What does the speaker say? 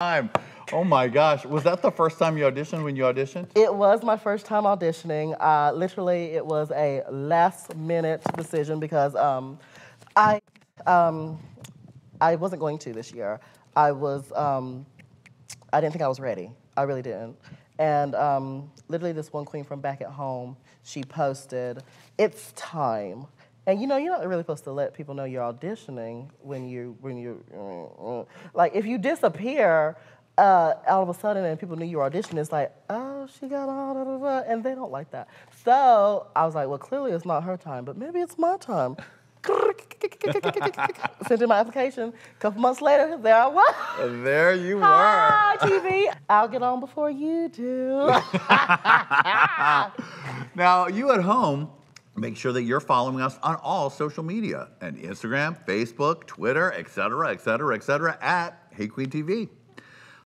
Oh my gosh, was that the first time you auditioned when you auditioned? It was my first time auditioning. Literally, it was a last-minute decision because I wasn't going to this year. I didn't think I was ready. I really didn't. And literally this one queen from back at home, she posted, "It's time." And you know, you're not really supposed to let people know you're auditioning when you like, if you disappear all of a sudden and people knew you were auditioning, it's like, oh, she got on, and they don't like that. So I was like, well, clearly it's not her time, but maybe it's my time. Sent in my application. A couple months later, there I was. There you were. Hi, TV. I'll get on before you do. Now, you at home, make sure that you're following us on all social media and Instagram, Facebook, Twitter, et cetera, et cetera, et cetera, at HeyQweenTV.